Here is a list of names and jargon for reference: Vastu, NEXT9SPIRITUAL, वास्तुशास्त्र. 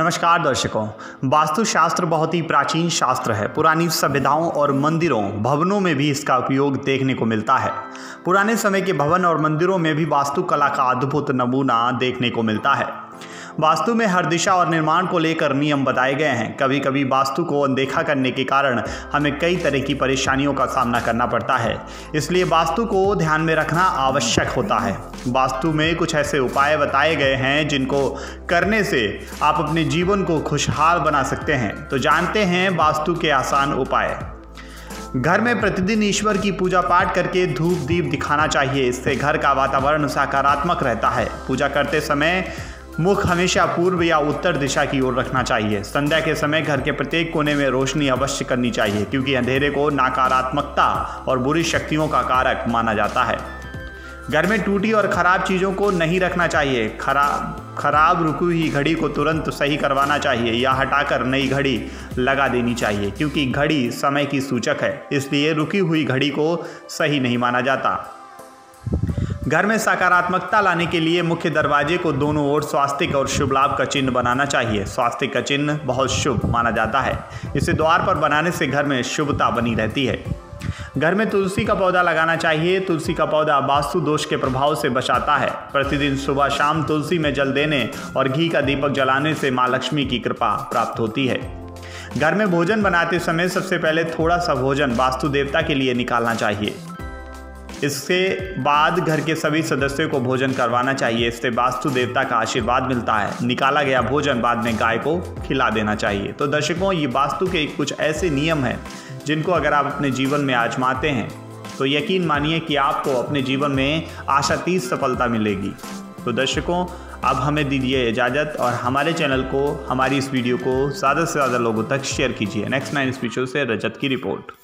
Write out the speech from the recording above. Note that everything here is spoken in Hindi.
नमस्कार दर्शकों, वास्तुशास्त्र बहुत ही प्राचीन शास्त्र है। पुरानी सभ्यताओं और मंदिरों भवनों में भी इसका उपयोग देखने को मिलता है। पुराने समय के भवन और मंदिरों में भी वास्तुकला का अद्भुत नमूना देखने को मिलता है। वास्तु में हर दिशा और निर्माण को लेकर नियम बताए गए हैं। कभी कभी वास्तु को अनदेखा करने के कारण हमें कई तरह की परेशानियों का सामना करना पड़ता है, इसलिए वास्तु को ध्यान में रखना आवश्यक होता है। वास्तु में कुछ ऐसे उपाय बताए गए हैं जिनको करने से आप अपने जीवन को खुशहाल बना सकते हैं। तो जानते हैं वास्तु के आसान उपाय। घर में प्रतिदिन ईश्वर की पूजा पाठ करके धूप दीप दिखाना चाहिए, इससे घर का वातावरण सकारात्मक रहता है। पूजा करते समय मुख हमेशा पूर्व या उत्तर दिशा की ओर रखना चाहिए। संध्या के समय घर के प्रत्येक कोने में रोशनी अवश्य करनी चाहिए, क्योंकि अंधेरे को नकारात्मकता और बुरी शक्तियों का कारक माना जाता है। घर में टूटी और खराब चीज़ों को नहीं रखना चाहिए। खराब रुकी हुई घड़ी को तुरंत सही करवाना चाहिए या हटाकर नई घड़ी लगा देनी चाहिए, क्योंकि घड़ी समय की सूचक है, इसलिए रुकी हुई घड़ी को सही नहीं माना जाता। घर में सकारात्मकता लाने के लिए मुख्य दरवाजे को दोनों ओर स्वास्तिक और शुभ लाभ का चिन्ह बनाना चाहिए। स्वास्तिक का चिन्ह बहुत शुभ माना जाता है, इसे द्वार पर बनाने से घर में शुभता बनी रहती है। घर में तुलसी का पौधा लगाना चाहिए। तुलसी का पौधा वास्तु दोष के प्रभाव से बचाता है। प्रतिदिन सुबह शाम तुलसी में जल देने और घी का दीपक जलाने से माँ लक्ष्मी की कृपा प्राप्त होती है। घर में भोजन बनाते समय सबसे पहले थोड़ा सा भोजन वास्तु देवता के लिए निकालना चाहिए। इसके बाद घर के सभी सदस्यों को भोजन करवाना चाहिए, इससे वास्तु देवता का आशीर्वाद मिलता है। निकाला गया भोजन बाद में गाय को खिला देना चाहिए। तो दर्शकों, ये वास्तु के कुछ ऐसे नियम हैं जिनको अगर आप अपने जीवन में आजमाते हैं तो यकीन मानिए कि आपको अपने जीवन में आशातीत सफलता मिलेगी। तो दर्शकों, अब हमें दीजिए इजाज़त और हमारे चैनल को, हमारी इस वीडियो को ज़्यादा से ज़्यादा लोगों तक शेयर कीजिए। नेक्स्ट 9 स्पीचों से रजत की रिपोर्ट।